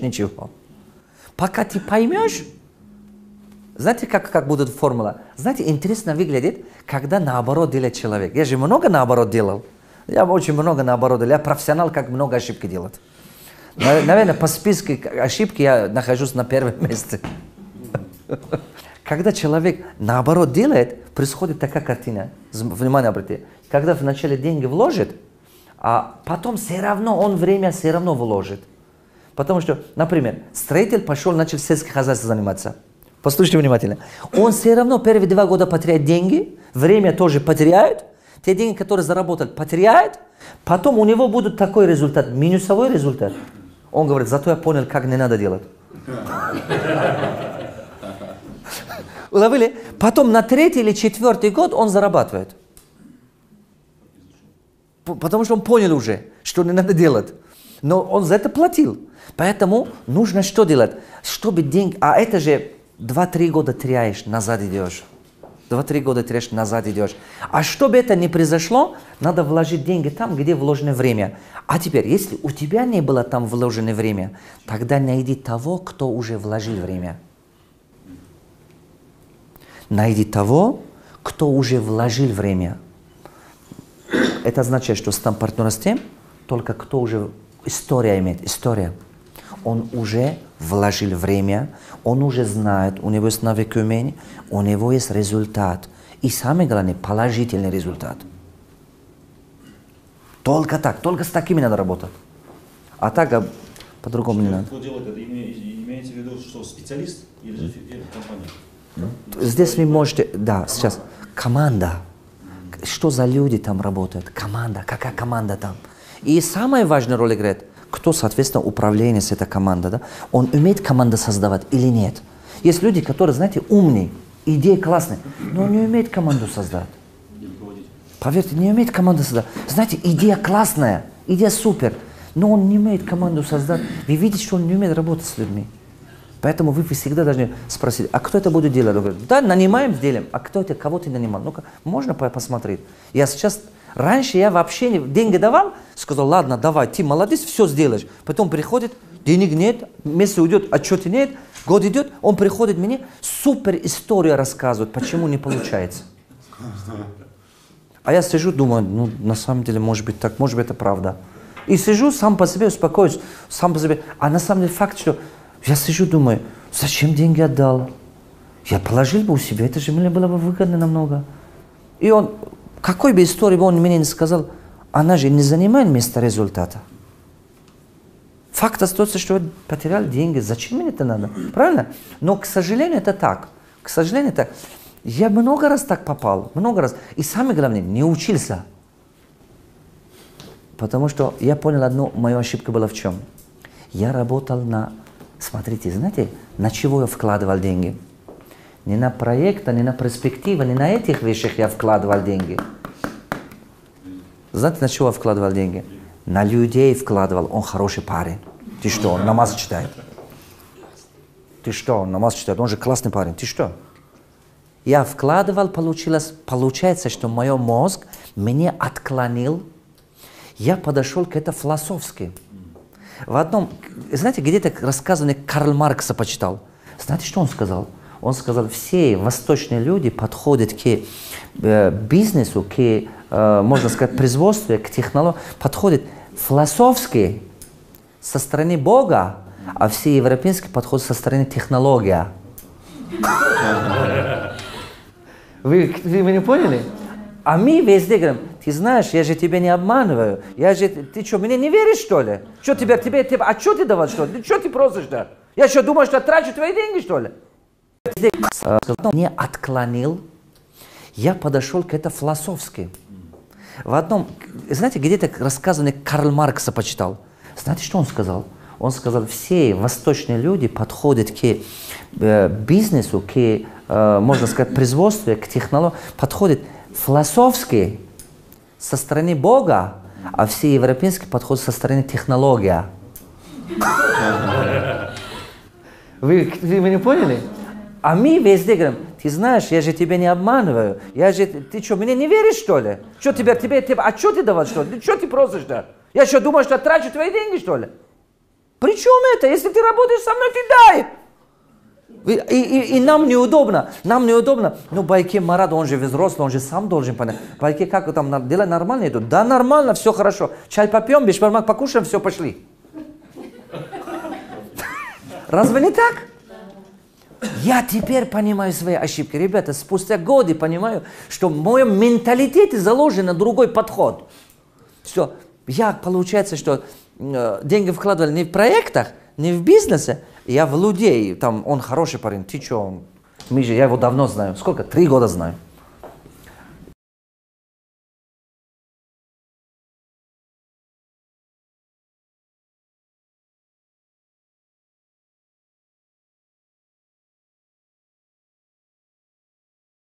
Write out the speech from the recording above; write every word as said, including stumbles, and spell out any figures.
Ничего. Пока ты поймешь, знаете, как, как будет формула? Знаете, интересно выглядит, когда наоборот делает человек. Я же много наоборот делал. Я очень много наоборот делал. Я профессионал, как много ошибки делает. Наверное, по списку ошибки я нахожусь на первом месте. Когда человек наоборот делает, происходит такая картина. Внимание обратите. Когда вначале деньги вложит, а потом все равно он время все равно вложит. Потому что, например, строитель пошел, начал сельское хозяйство заниматься. Послушайте внимательно. Он все равно первые два года потеряет деньги, время тоже потеряет, те деньги, которые заработал, потеряет. Потом у него будет такой результат, минусовой результат. Он говорит, зато я понял, как не надо делать. Уловили? Потом на третий или четвертый год он зарабатывает. Потому что он понял уже, что не надо делать. Но он за это платил. Поэтому нужно что делать? Чтобы деньги... А это же два-три года теряешь, назад идешь. два-три года теряешь, назад идешь. А чтобы это не произошло, надо вложить деньги там, где вложено время. А теперь, если у тебя не было там вложено время, тогда найди того, кто уже вложил время. Найди того, кто уже вложил время. Это означает, что с там партнерством только кто уже... История имеет, история. Он уже вложил время, он уже знает, у него есть навыки и умения, у него есть результат. И самое главное, положительный результат. Только так, только с такими надо работать. А так, а по-другому не надо. Кто делает это? Имеете в виду, что специалист или же компания? Здесь вы можете, да, сейчас, команда. Что за люди там работают? Команда, какая команда там? И самая важная роль играет, кто, соответственно, управление с этой командой. Да? Он умеет команду создавать или нет? Есть люди, которые, знаете, умные, идеи классные, но он не умеет команду создать. Поверьте, не умеет команду создать. Знаете, идея классная, идея супер, но он не умеет команду создать. Вы видите, что он не умеет работать с людьми. Поэтому вы всегда должны спросить, а кто это будет делать? Он говорит, да, нанимаем, делим. А кто это, кого ты нанимал? Ну-ка, можно посмотреть? Я сейчас... Раньше я вообще не... деньги давал, сказал, ладно, давай, ты молодец, все сделаешь. Потом приходит, денег нет, месяц уйдет, отчета нет, год идет, он приходит мне, супер историю рассказывает, почему не получается. А я сижу, думаю, ну, на самом деле, может быть так, может быть это правда. И сижу, сам по себе успокоюсь, сам по себе. А на самом деле факт, что я сижу, думаю, зачем деньги отдал? Я положил бы у себя, это же мне было бы выгодно намного. И он... Какой бы истории бы он мне не сказал, она же не занимает место результата. Факт остается, что я потерял деньги. Зачем мне это надо? Правильно? Но, к сожалению, это так. К сожалению, это... Я много раз так попал. Много раз. И самое главное, не учился. Потому что я понял одну мою ошибку была в чем. Я работал на... Смотрите, знаете, на чего я вкладывал деньги? Не на проекта, не на перспективы, не на этих вещах я вкладывал деньги. Знаете, на чего я вкладывал деньги? На людей вкладывал. Он хороший парень. Ты что, он намаз читает? Ты что, он намаз читает? Он же классный парень. Ты что? Я вкладывал, получилось, получается, что мой мозг меня отклонил. Я подошел к этому философски. В одном, знаете, где-то рассказанный Карл Маркса почитал. Знаете, что он сказал? Он сказал, все восточные люди подходят к э, бизнесу, к, э, можно сказать, производству, к технологии, подходят философски со стороны Бога, а все европейские подходят со стороны технология. Вы меня поняли? А мы везде говорим, ты знаешь, я же тебя не обманываю, я же, ты что, мне не веришь, что ли? Что тебе, тебе, тебе, а что ты давал, что ли? Что ты просишь-то? Я что, думаю, что трачу твои деньги, что ли? Не отклонил, я подошел к этому философски. В одном, знаете, где-то рассказанный Карл Маркса почитал. Знаете, что он сказал? Он сказал, все восточные люди подходят к э, бизнесу, к, э, можно сказать, производству, к технологии, подходят философски со стороны Бога, а все европейские подходят со стороны технология. Вы меня поняли? А мы везде говорим, ты знаешь, я же тебя не обманываю. Я же, ты что, мне не веришь, что ли? Что тебе, тебе, тебе, а что ты давал, что ли? Что ты просишь-то? Я что, думаю, что трачу твои деньги, что ли? При чем это? Если ты работаешь со мной, ты дай. И, и, и нам неудобно, нам неудобно. Ну, Байке Марат, он же взрослый, он же сам должен понять. Байке, как там, дела нормально идут? Да, нормально, все хорошо. Чай попьем, бешбармак покушаем, все, пошли. Разве не так? Я теперь понимаю свои ошибки. Ребята, спустя годы понимаю, что в моем менталитете заложен другой подход. Что я, получается, что э, деньги вкладывали не в проектах, не в бизнесе, я в людей. Там он хороший парень, ты че? Мы же, я его давно знаю. Сколько? Три года знаю.